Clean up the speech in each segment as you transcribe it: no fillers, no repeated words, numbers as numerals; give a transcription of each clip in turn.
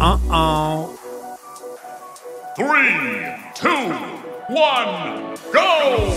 Uh-oh. 3, 2, 1, go!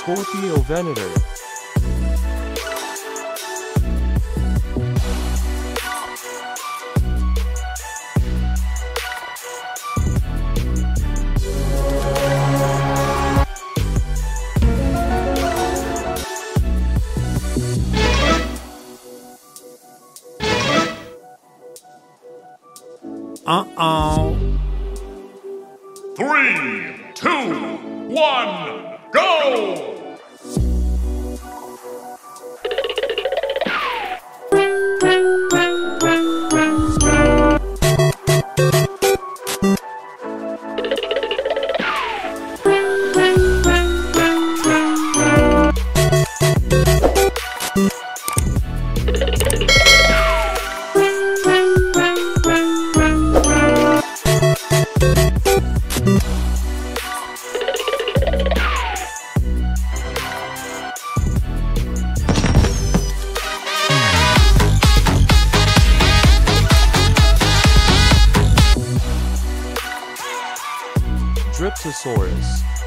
Scorpio Venator. Uh-oh. 3, 2, 1, go! Dryptosaurus.